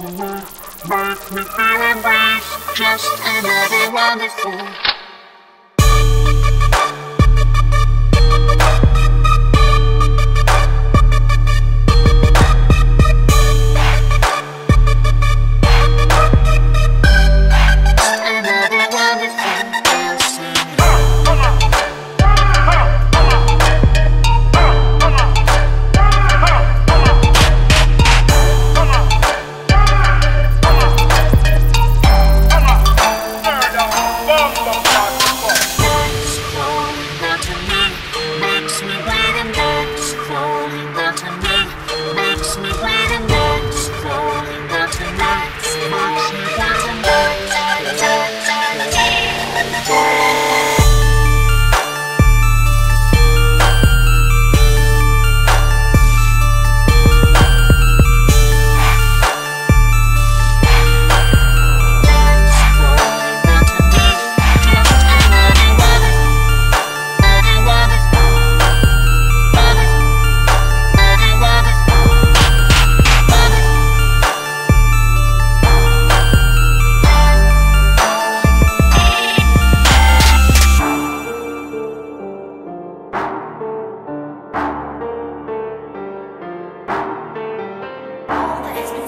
Makes me feel embraced, just another wonderful.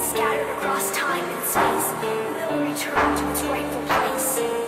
Scattered across time and space, will return to its rightful place.